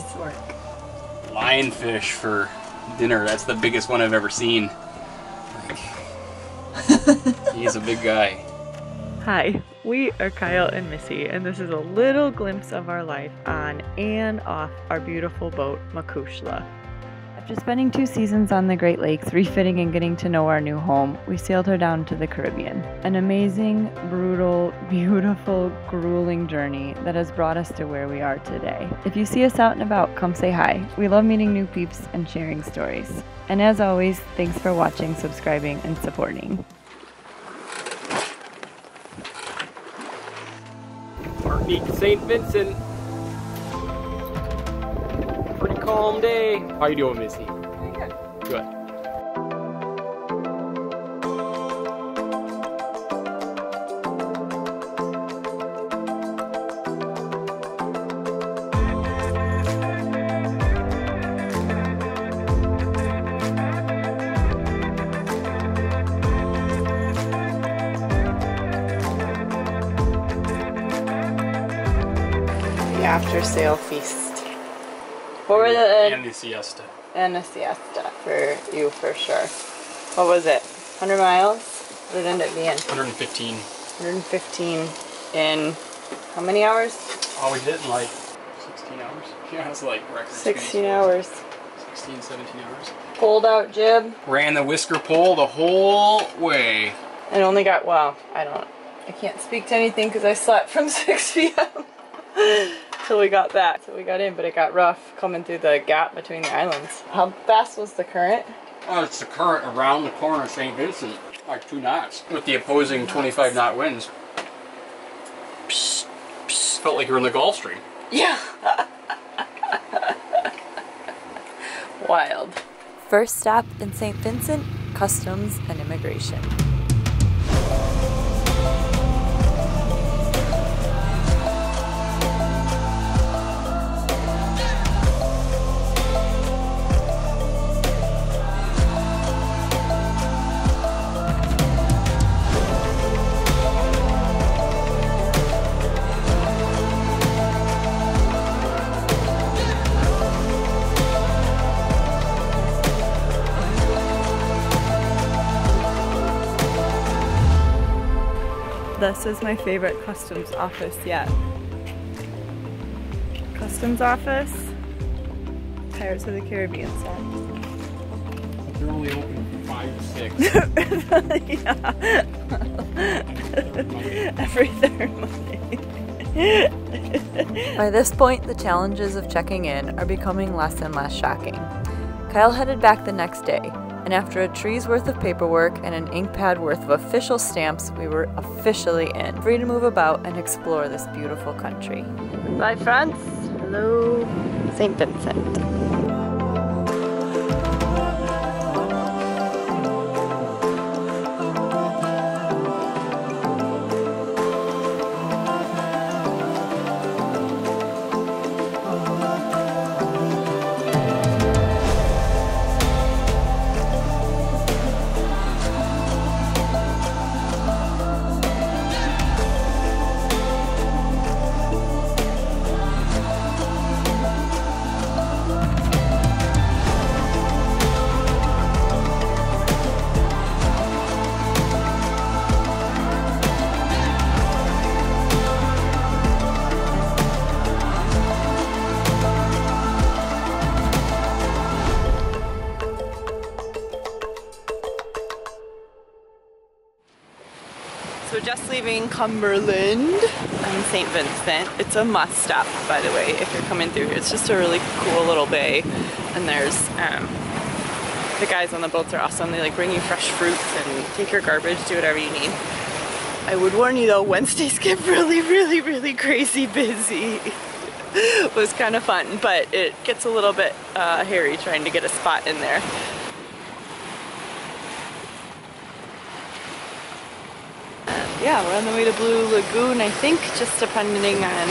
Nice work. Lionfish for dinner. That's the biggest one I've ever seen. Like, he's a big guy. Hi, we are Kyle and Missy, and this is a little glimpse of our life on and off our beautiful boat, Macushla. After spending 2 seasons on the Great Lakes, refitting and getting to know our new home, we sailed her down to the Caribbean. An amazing, brutal, beautiful, grueling journey that has brought us to where we are today. If you see us out and about, come say hi. We love meeting new peeps and sharing stories. And as always, thanks for watching, subscribing, and supporting. Martinique, St. Vincent. Pretty calm day. How you doing, Missy? Pretty good. Good. The after sail feast. And the siesta. And a siesta for you, for sure. What was it? 100 miles? What did it end up being? 115. 115 in how many hours? Oh, we did in like 16 hours. Yeah, that's like record. 16 hours. 16, 17 hours. Pulled out jib. Ran the whisker pole the whole way. And only got, well, I can't speak to anything because I slept from 6 p.m. till we got back. So we got in, but it got rough coming through the gap between the islands. How fast was the current? Oh, it's the current around the corner of St. Vincent, like 2 knots, with the opposing 25-knot winds. Psst, psst, felt like you were in the Gulf Stream. Yeah. Wild. First stop in St. Vincent, customs and immigration. This is my favorite customs office yet. Customs office, Pirates of the Caribbean set. They're only open 5 to 6. Yeah. Every third Monday. By this point, the challenges of checking in are becoming less and less shocking. Kyle headed back the next day. And after a tree's worth of paperwork and an ink pad worth of official stamps, we were officially in, free to move about and explore this beautiful country. Bye, France. Hello, St. Vincent. Leaving Cumberland and St. Vincent. It's a must stop, by the way, if you're coming through here. It's just a really cool little bay, and there's the guys on the boats are awesome. They like bring you fresh fruits and take your garbage, do whatever you need. I would warn you though, Wednesdays get really crazy busy. It was kind of fun, but it gets a little bit hairy trying to get a spot in there. Yeah, we're on the way to Blue Lagoon, I think, just depending on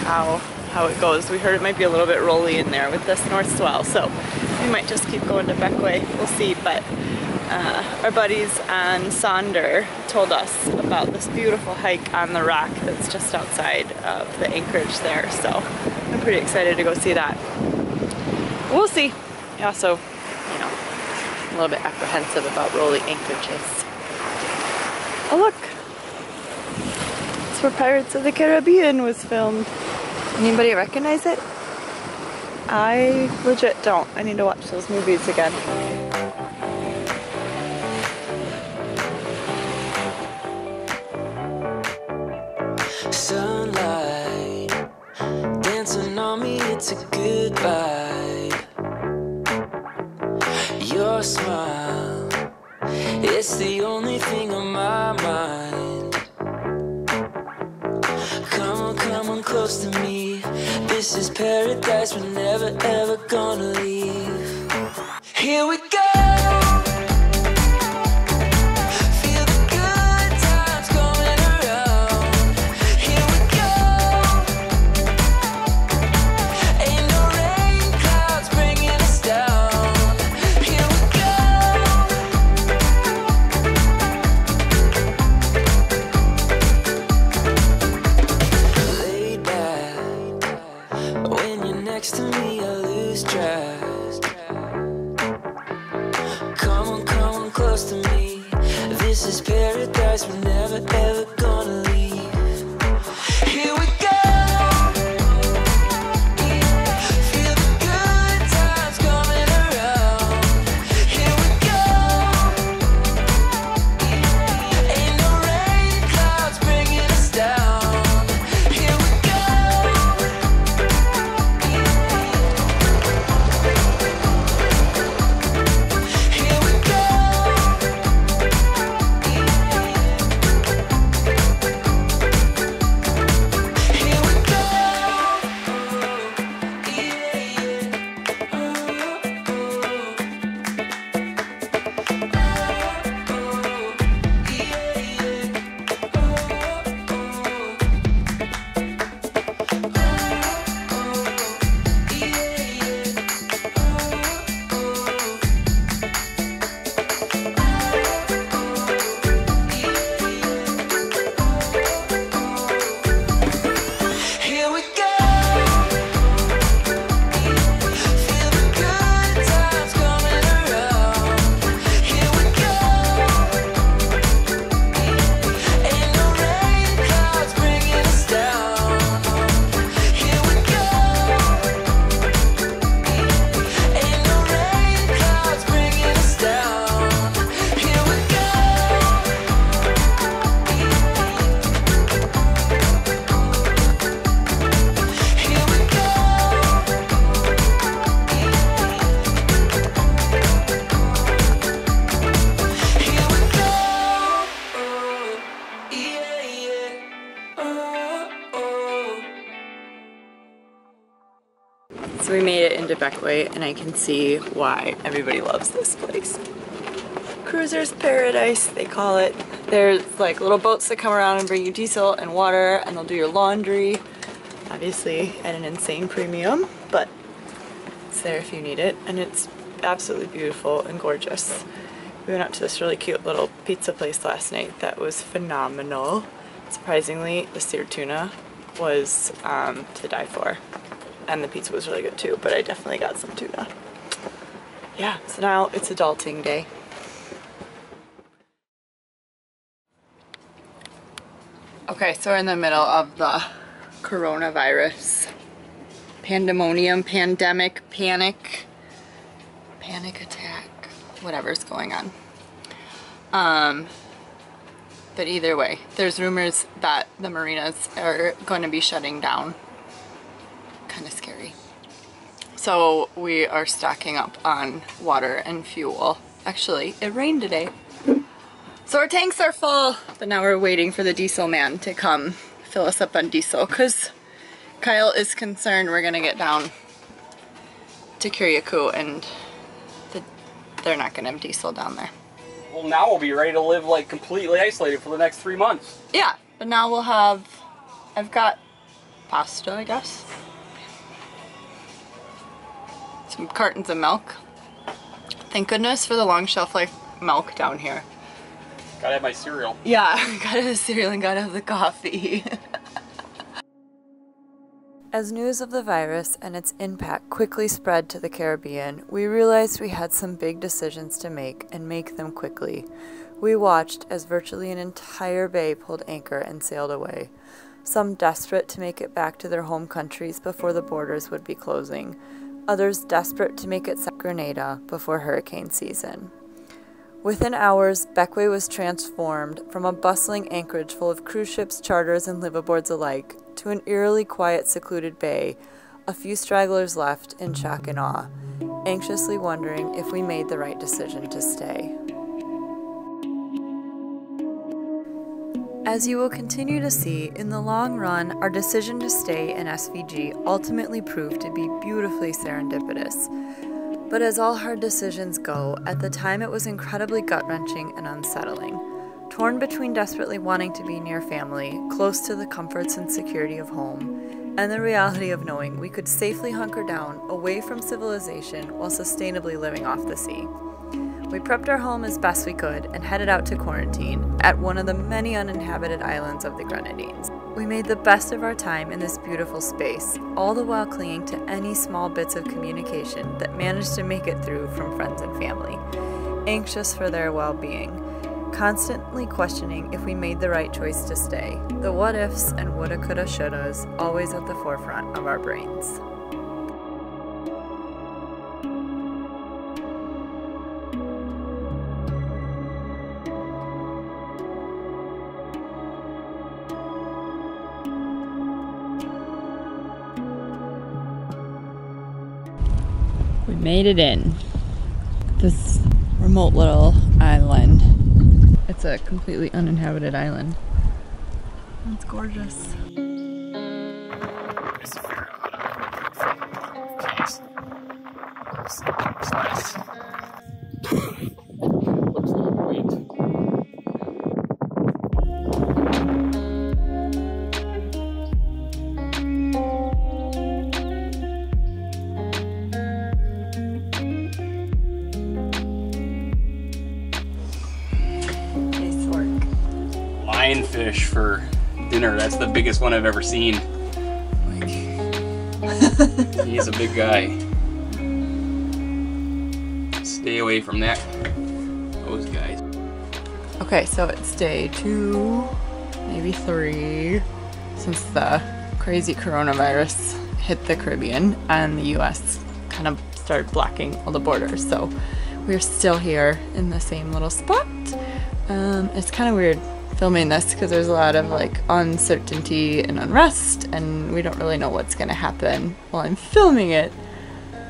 how it goes. We heard it might be a little bit rolly in there with this north swell, so we might just keep going to Bequia. We'll see, but our buddies on Sonder told us about this beautiful hike on the rock that's just outside of the anchorage there, so I'm pretty excited to go see that. we'll see. Yeah, so, you know, I'm a little bit apprehensive about rolling anchorages. Oh, look. It's where Pirates of the Caribbean was filmed. Anybody recognize it? I legit don't. I need to watch those movies again. Sunlight dancing on me, it's a good vibe. Your smile, it's the only thing on my mind. Come on, come on close to me. This is paradise, we're never ever gonna leave. Here we go. So we made it into Bequia, and I can see why everybody loves this place. Cruiser's Paradise, they call it. There's like little boats that come around and bring you diesel and water, and they'll do your laundry, obviously at an insane premium, but it's there if you need it, and it's absolutely beautiful and gorgeous. We went out to this really cute little pizza place last night that was phenomenal. Surprisingly, the seared tuna was to die for. And the pizza was really good too, but I definitely got some tuna. Yeah, so now it's adulting day. Okay, so we're in the middle of the coronavirus. Pandemonium, pandemic, panic attack, whatever's going on. But either way, there's rumors that the marinas are going to be shutting down. Kind of scary. So we are stocking up on water and fuel. Actually, it rained today, so our tanks are full, but now we're waiting for the diesel man to come fill us up on diesel, because Kyle is concerned we're gonna get down to Kirikou and they're not gonna have diesel down there. Well, now we'll be ready to live like completely isolated for the next 3 months. Yeah, but now we'll have, I've got pasta, I guess. Some cartons of milk. Thank goodness for the long shelf life milk down here. Gotta have my cereal. Yeah, gotta have the cereal and gotta have the coffee. As news of the virus and its impact quickly spread to the Caribbean, we realized we had some big decisions to make and make them quickly. We watched as virtually an entire bay pulled anchor and sailed away, some desperate to make it back to their home countries before the borders would be closing, others desperate to make it to Grenada before hurricane season. Within hours, Bequia was transformed from a bustling anchorage full of cruise ships, charters, and liveaboards alike to an eerily quiet, secluded bay, a few stragglers left in shock and awe, anxiously wondering if we made the right decision to stay. As you will continue to see, in the long run, our decision to stay in SVG ultimately proved to be beautifully serendipitous. But as all hard decisions go, at the time it was incredibly gut-wrenching and unsettling. Torn between desperately wanting to be near family, close to the comforts and security of home, and the reality of knowing we could safely hunker down away from civilization while sustainably living off the sea. We prepped our home as best we could and headed out to quarantine at one of the many uninhabited islands of the Grenadines. We made the best of our time in this beautiful space, all the while clinging to any small bits of communication that managed to make it through from friends and family, anxious for their well-being, constantly questioning if we made the right choice to stay. The what-ifs and woulda, coulda, shouldas always at the forefront of our brains. We made it in this remote little island. It's a completely uninhabited island. It's gorgeous. Lionfish for dinner. That's the biggest one I've ever seen. Like, he's a big guy. Stay away from that. Those guys. Okay, so it's day 2, maybe 3, since the crazy coronavirus hit the Caribbean and the US kind of started blocking all the borders. So we're still here in the same little spot. It's kind of weird filming this because there's a lot of like uncertainty and unrest and we don't really know what's gonna happen while I'm filming it,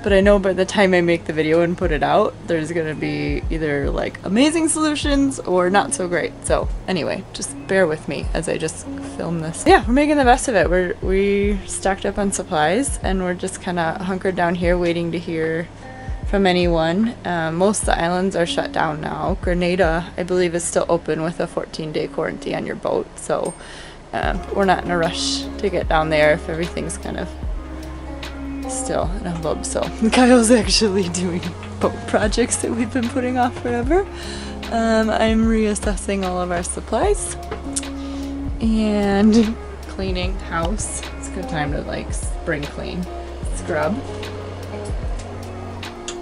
but I know by the time I make the video and put it out there's gonna be either like amazing solutions or not so great. So anyway, just bear with me as I just film this. Yeah, we're making the best of it. We stocked up on supplies and we're just kind of hunkered down here waiting to hear from anyone. Most of the islands are shut down now. Grenada, I believe, is still open with a 14-day quarantine on your boat, so we're not in a rush to get down there if everything's kind of still in a hubbub. So Kyle's actually doing boat projects that we've been putting off forever. I'm reassessing all of our supplies and cleaning house. It's a good time to like spring clean, scrub.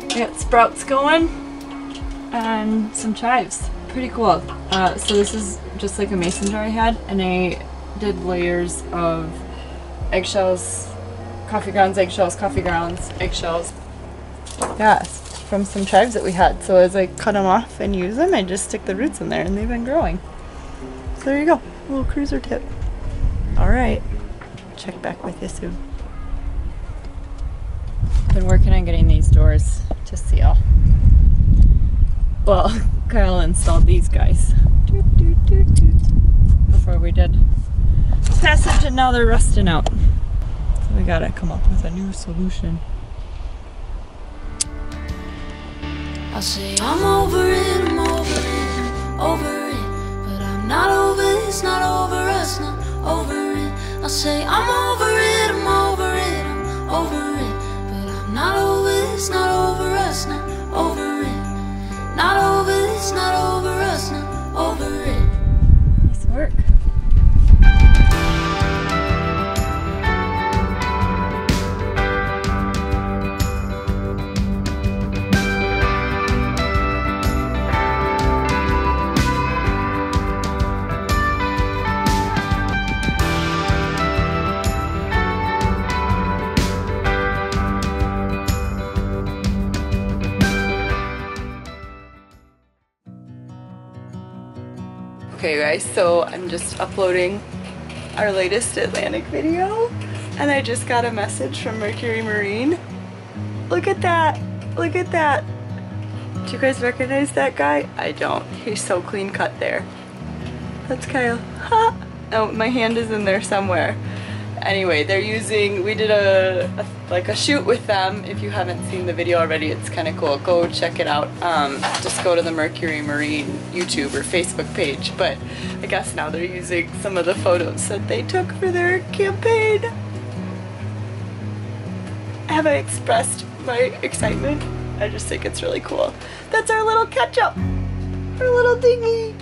I got sprouts going and some chives. Pretty cool. So this is just like a mason jar I had, and I did layers of eggshells, coffee grounds, eggshells, coffee grounds, eggshells. Yeah, from some chives that we had. So as I cut them off and use them, I just stick the roots in there and they've been growing. So there you go, a little cruiser tip. All right, check back with you soon. Been working on getting these doors to seal. Well, Kyle installed these guys before we did the passage and now they're rusting out. So we gotta come up with a new solution. I'll say I'm over it, I'm over it, but I'm not over this, not over us, not over it. I'll say I'm over it, I'm over it, I'm over it. Not over this, not over us, not over it. Not over this, not over us, not over it. Nice work. Okay guys, so I'm just uploading our latest Atlantic video and I just got a message from Mercury Marine. Look at that, look at that. Do you guys recognize that guy? I don't. He's so clean cut there. That's Kyle. Ha! Oh, my hand is in there somewhere. Anyway, they're using, we did like a shoot with them. If you haven't seen the video already, it's kind of cool. Go check it out. Just go to the Mercury Marine YouTube or Facebook page. But I guess now they're using some of the photos that they took for their campaign. Have I expressed my excitement? I just think it's really cool. That's our little ketchup, our little dinghy.